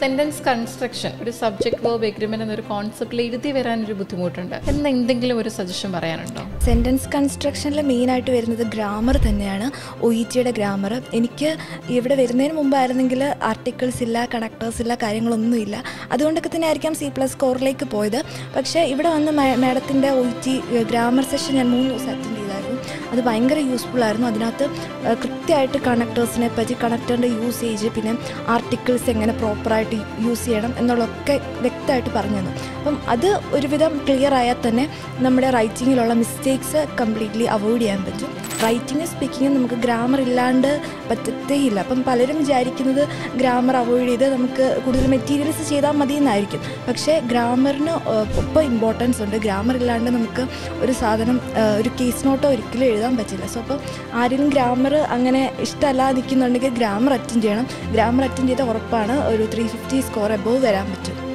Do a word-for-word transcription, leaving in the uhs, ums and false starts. Sentence construction, a subject verb agreement and a concept, lady, where I would suggestion. Sentence construction is main to the grammar, the grammar. If articles, connectors, carrying C plus core like a poida, but she even on the Madatinda grammar session and moon അത് ഭയങ്കര useful ആയിരുന്നു. അതിനകത്ത് കൃത്യമായിട്ട് കണക്ടേഴ്സിനെ പറ്റി കണക്ടറിന്റെ usage പിന്നെ articles എങ്ങനെ പ്രോപ്പർ ആയിട്ട് യൂസ് ചെയ്യണം എന്നുള്ളതൊക്കെ വ്യക്തമായിട്ട് പറഞ്ഞു തന്നു. അപ്പം അത് ഒരുവിധം ക്ലിയർ ആയാൽ തന്നെ നമ്മുടെ റൈറ്റിങ്ങിലുള്ള മിസ്റ്റേക്സ് കംപ്ലീറ്റ്ലി അവോയ്ഡ് ചെയ്യാൻ പറ്റും. റൈറ്റിംഗ് സ്പീക്കിംഗ് നമുക്ക് ഗ്രാമർ ഇല്ലാണ്ട് പറ്റത്തേ ഇല്ല. അപ്പം പലരും വിചാരിക്കുന്നത് ഗ്രാമർ അവോയ്ഡ് ചെയ്ത് നമുക്ക് കൂടുതൽ മെറ്റീരിയൽസ് ചെയ്താൽ മതി എന്നായിരിക്കും. പക്ഷേ ഗ്രാമറിന് ഒപ്പം ഇമ്പോർട്ടൻസ് ഉണ്ട്. ഗ്രാമർ ഇല്ലാണ്ട് നമുക്ക് ഒരു സാധനം ഒരു കേസ് നോട്ടോ ഒരിക്കലും എഴുതാൻ പറ്റില്ല. സോ അപ്പം ആരെങ്കിലും ഗ്രാമർ അങ്ങനെ ഇഷ്ടമല്ലാതിരിക്കുന്നുണ്ടെങ്കിൽ ഗ്രാമർ അറ്റൻഡ് ചെയ്യണം. ഗ്രാമർ അറ്റൻഡ് ചെയ്താൽ ഉറപ്പാണ് ഒരു ത്രീ ഫിഫ്റ്റി സ്കോർ എബോവ് വരാൻ പറ്റും.